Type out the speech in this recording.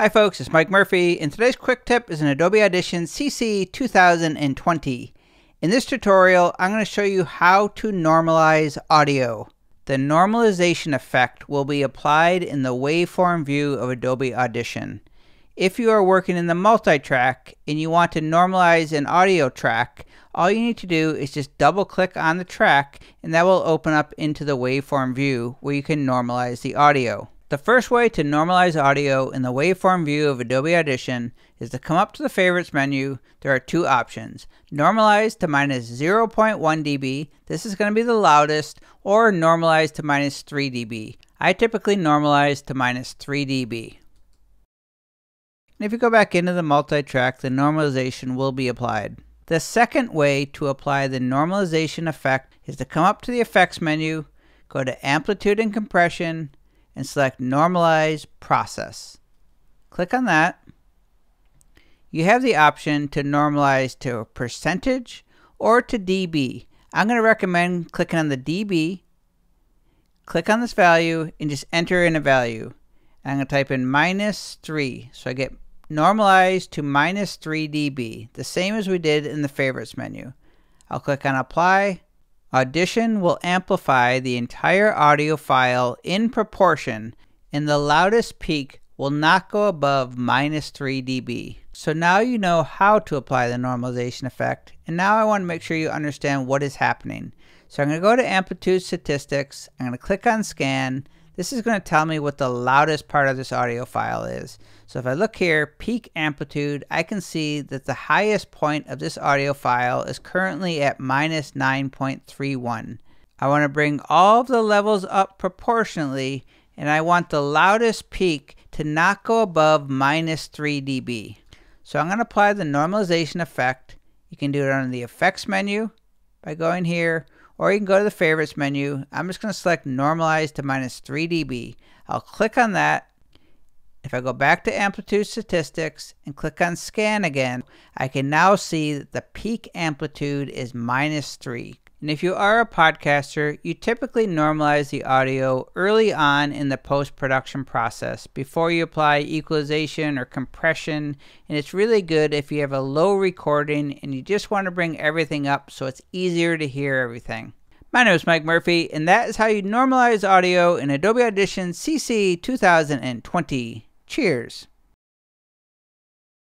Hi folks, it's Mike Murphy, and today's quick tip is an Adobe Audition CC 2020. In this tutorial, I'm going to show you how to normalize audio. The normalization effect will be applied in the waveform view of Adobe Audition. If you are working in the multitrack and you want to normalize an audio track, all you need to do is just double click on the track and that will open up into the waveform view where you can normalize the audio. The first way to normalize audio in the waveform view of Adobe Audition is to come up to the favorites menu. There are two options. Normalize to minus 0.1 dB. This is going to be the loudest, or normalize to minus 3 dB. I typically normalize to minus 3 dB. And if you go back into the multi-track, the normalization will be applied. The second way to apply the normalization effect is to come up to the effects menu, go to Amplitude and Compression, and select Normalize Process. Click on that. You have the option to normalize to a percentage or to dB. I'm going to recommend clicking on the dB. Click on this value and just enter in a value. I'm going to type in minus 3. So I get normalized to minus 3 dB, the same as we did in the favorites menu. I'll click on Apply. Audition will amplify the entire audio file in proportion, and the loudest peak will not go above minus 3 dB. So now you know how to apply the normalization effect, and now I want to make sure you understand what is happening. So I'm going to go to Amplitude Statistics, I'm going to click on Scan. This is going to tell me what the loudest part of this audio file is. So if I look here, peak amplitude, I can see that the highest point of this audio file is currently at minus 9.31. I want to bring all of the levels up proportionally, and I want the loudest peak to not go above minus 3 dB. So I'm going to apply the normalization effect. You can do it on the effects menu by going here, or you can go to the favorites menu. I'm just going to select normalize to minus 3 dB. I'll click on that. If I go back to amplitude statistics and click on scan again, I can now see that the peak amplitude is minus 3. And if you are a podcaster, you typically normalize the audio early on in the post-production process before you apply equalization or compression, and it's really good if you have a low recording and you just want to bring everything up so it's easier to hear everything. My name is Mike Murphy, and that is how you normalize audio in Adobe Audition CC 2020. Cheers!